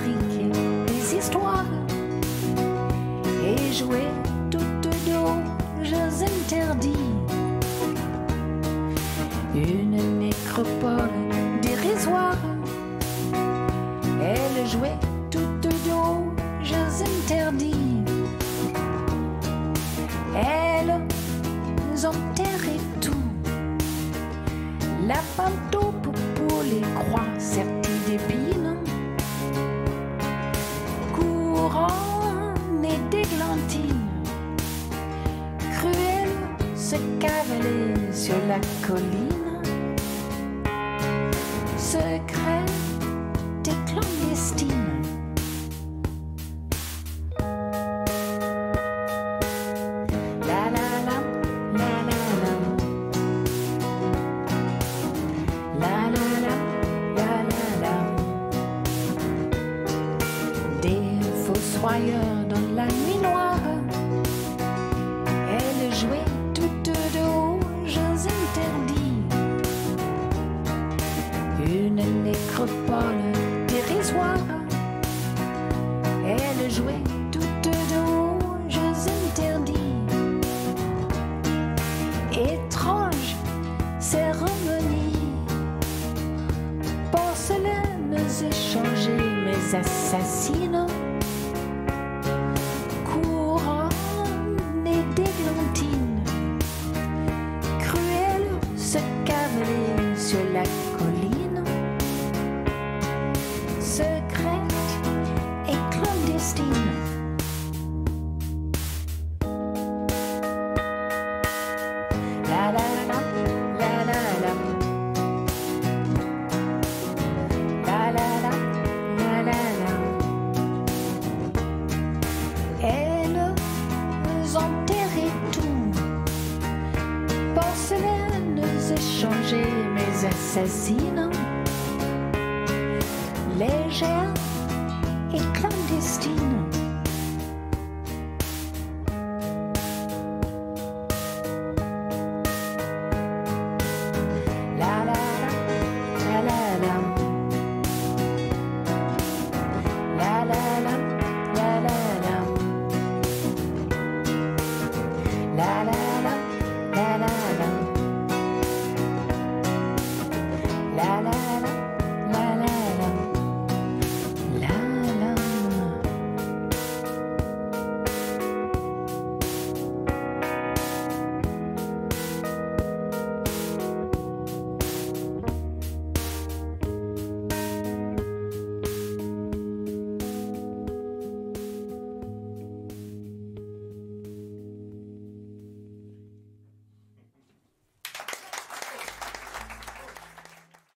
fabriquer des histoires et jouer toutes deux aux jeux interdits. Une nécropole dérisoire, elle jouait toutes deux aux jeux interdits. Elles ont terré tout, la pantoufle pour les croix serties d'épines, couronne et d'églantine. Cruel se cavaler sur la colline, secrète et clandestine. Soyeurs dans la nuit noire, elles jouaient toutes deux aux jeux interdits. Une nécropole dérisoire, elles jouaient toutes deux aux jeux interdits. Étrange cérémonie, porcelaines échangées mais assassines, sur la colline, secrète et clandestine. La la la la la la la la la la la. Elles enterraient tout, porcelaines échangées, assassines légères.